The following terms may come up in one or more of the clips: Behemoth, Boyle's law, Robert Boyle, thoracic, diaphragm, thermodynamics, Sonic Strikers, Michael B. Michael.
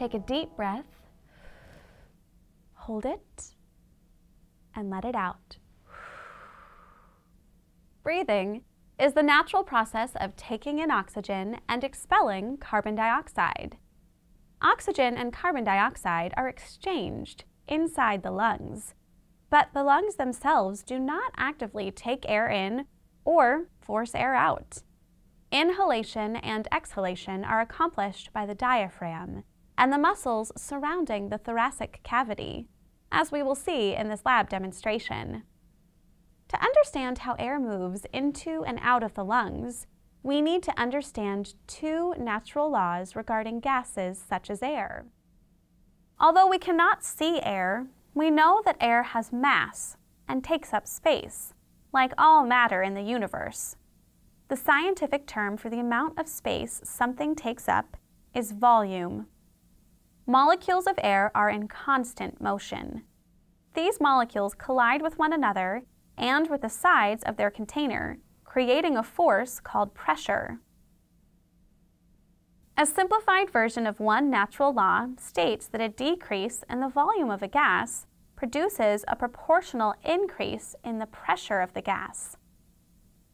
Take a deep breath, hold it, and let it out. Breathing is the natural process of taking in oxygen and expelling carbon dioxide. Oxygen and carbon dioxide are exchanged inside the lungs, but the lungs themselves do not actively take air in or force air out. Inhalation and exhalation are accomplished by the diaphragm and the muscles surrounding the thoracic cavity, as we will see in this lab demonstration. To understand how air moves into and out of the lungs, we need to understand two natural laws regarding gases such as air. Although we cannot see air, we know that air has mass and takes up space, like all matter in the universe. The scientific term for the amount of space something takes up is volume. Molecules of air are in constant motion. These molecules collide with one another and with the sides of their container, creating a force called pressure. A simplified version of one natural law states that a decrease in the volume of a gas produces a proportional increase in the pressure of the gas.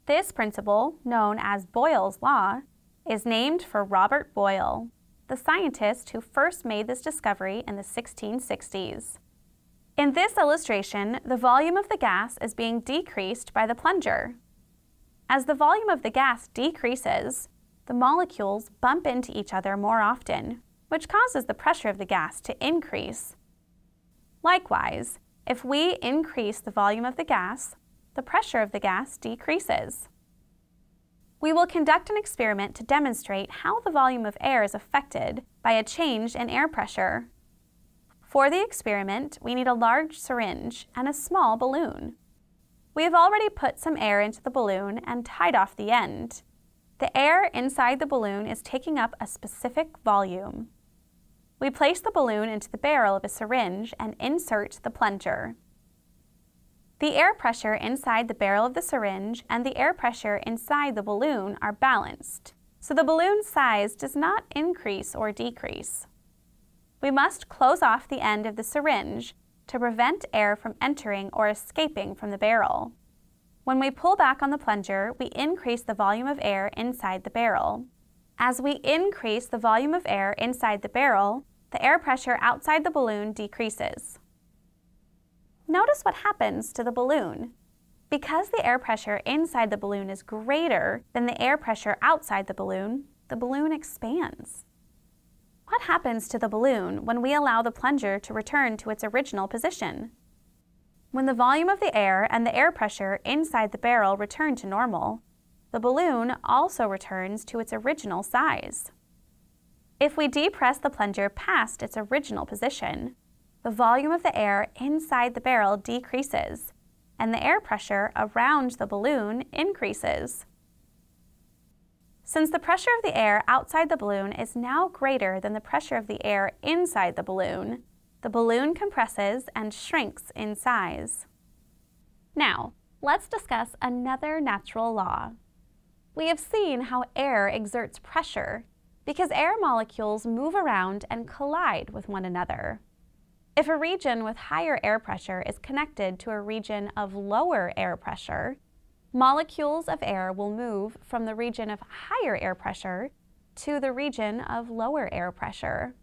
This principle, known as Boyle's law, is named for Robert Boyle, the scientist who first made this discovery in the 1660s. In this illustration, the volume of the gas is being decreased by the plunger. As the volume of the gas decreases, the molecules bump into each other more often, which causes the pressure of the gas to increase. Likewise, if we increase the volume of the gas, the pressure of the gas decreases. We will conduct an experiment to demonstrate how the volume of air is affected by a change in air pressure. For the experiment, we need a large syringe and a small balloon. We have already put some air into the balloon and tied off the end. The air inside the balloon is taking up a specific volume. We place the balloon into the barrel of a syringe and insert the plunger. The air pressure inside the barrel of the syringe and the air pressure inside the balloon are balanced, so the balloon size does not increase or decrease. We must close off the end of the syringe to prevent air from entering or escaping from the barrel. When we pull back on the plunger, we increase the volume of air inside the barrel. As we increase the volume of air inside the barrel, the air pressure outside the balloon decreases. Notice what happens to the balloon. Because the air pressure inside the balloon is greater than the air pressure outside the balloon expands. What happens to the balloon when we allow the plunger to return to its original position? When the volume of the air and the air pressure inside the barrel return to normal, the balloon also returns to its original size. If we depress the plunger past its original position, the volume of the air inside the barrel decreases, and the air pressure around the balloon increases. Since the pressure of the air outside the balloon is now greater than the pressure of the air inside the balloon compresses and shrinks in size. Now, let's discuss another natural law. We have seen how air exerts pressure because air molecules move around and collide with one another. If a region with higher air pressure is connected to a region of lower air pressure, molecules of air will move from the region of higher air pressure to the region of lower air pressure.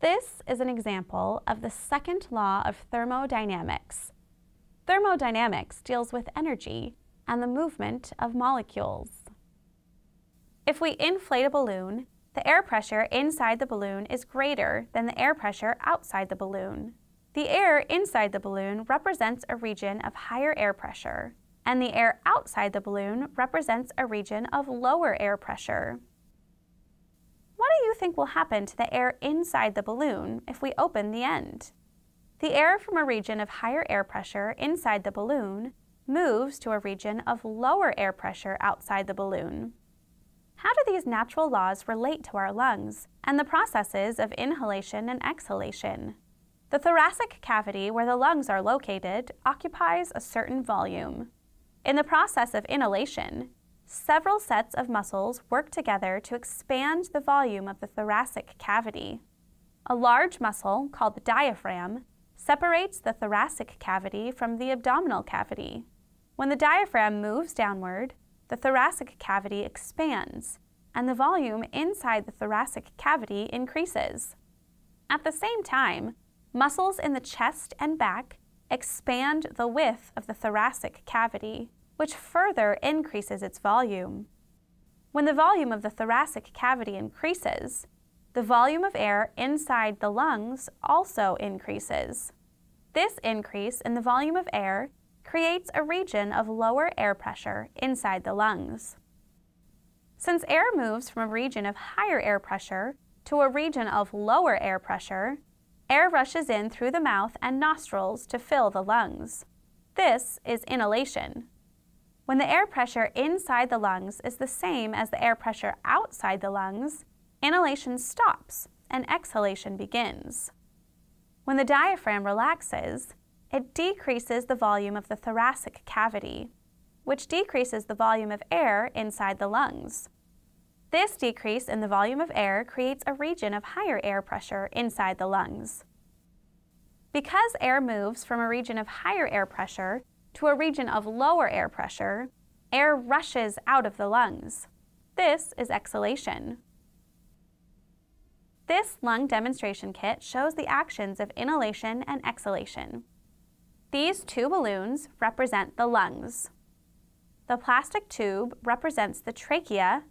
This is an example of the second law of thermodynamics. Thermodynamics deals with energy and the movement of molecules. If we inflate a balloon, the air pressure inside the balloon is greater than the air pressure outside the balloon. The air inside the balloon represents a region of higher air pressure, and the air outside the balloon represents a region of lower air pressure. What do you think will happen to the air inside the balloon if we open the end? The air from a region of higher air pressure inside the balloon moves to a region of lower air pressure outside the balloon. How do these natural laws relate to our lungs and the processes of inhalation and exhalation? The thoracic cavity where the lungs are located occupies a certain volume. In the process of inhalation, several sets of muscles work together to expand the volume of the thoracic cavity. A large muscle, called the diaphragm, separates the thoracic cavity from the abdominal cavity. When the diaphragm moves downward, the thoracic cavity expands, and the volume inside the thoracic cavity increases. At the same time, muscles in the chest and back expand the width of the thoracic cavity, which further increases its volume. When the volume of the thoracic cavity increases, the volume of air inside the lungs also increases. This increase in the volume of air creates a region of lower air pressure inside the lungs. Since air moves from a region of higher air pressure to a region of lower air pressure, air rushes in through the mouth and nostrils to fill the lungs. This is inhalation. When the air pressure inside the lungs is the same as the air pressure outside the lungs, inhalation stops and exhalation begins. When the diaphragm relaxes, it decreases the volume of the thoracic cavity, which decreases the volume of air inside the lungs. This decrease in the volume of air creates a region of higher air pressure inside the lungs. Because air moves from a region of higher air pressure to a region of lower air pressure, air rushes out of the lungs. This is exhalation. This lung demonstration kit shows the actions of inhalation and exhalation. These two balloons represent the lungs. The plastic tube represents the trachea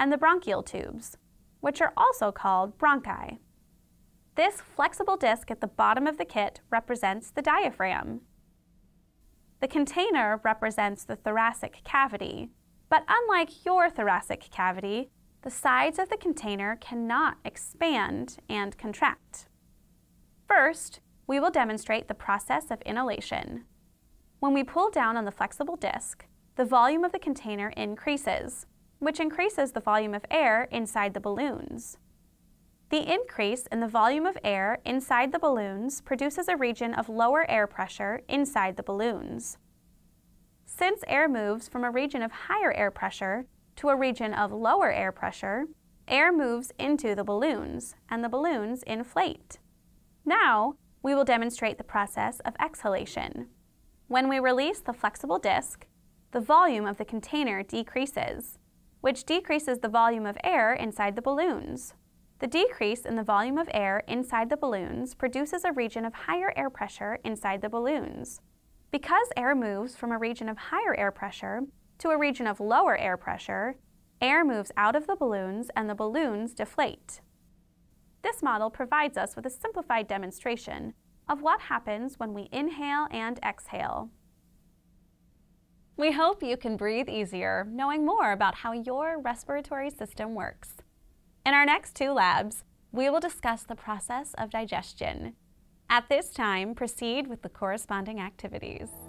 and the bronchial tubes, which are also called bronchi. This flexible disc at the bottom of the kit represents the diaphragm. The container represents the thoracic cavity, but unlike your thoracic cavity, the sides of the container cannot expand and contract. First, we will demonstrate the process of inhalation. When we pull down on the flexible disc, the volume of the container increases, which increases the volume of air inside the balloons. The increase in the volume of air inside the balloons produces a region of lower air pressure inside the balloons. Since air moves from a region of higher air pressure to a region of lower air pressure, air moves into the balloons, and the balloons inflate. Now, we will demonstrate the process of exhalation. When we release the flexible disc, the volume of the container decreases, which decreases the volume of air inside the balloons. The decrease in the volume of air inside the balloons produces a region of higher air pressure inside the balloons. Because air moves from a region of higher air pressure to a region of lower air pressure, air moves out of the balloons and the balloons deflate. This model provides us with a simplified demonstration of what happens when we inhale and exhale. We hope you can breathe easier, knowing more about how your respiratory system works. In our next two labs, we will discuss the process of digestion. At this time, proceed with the corresponding activities.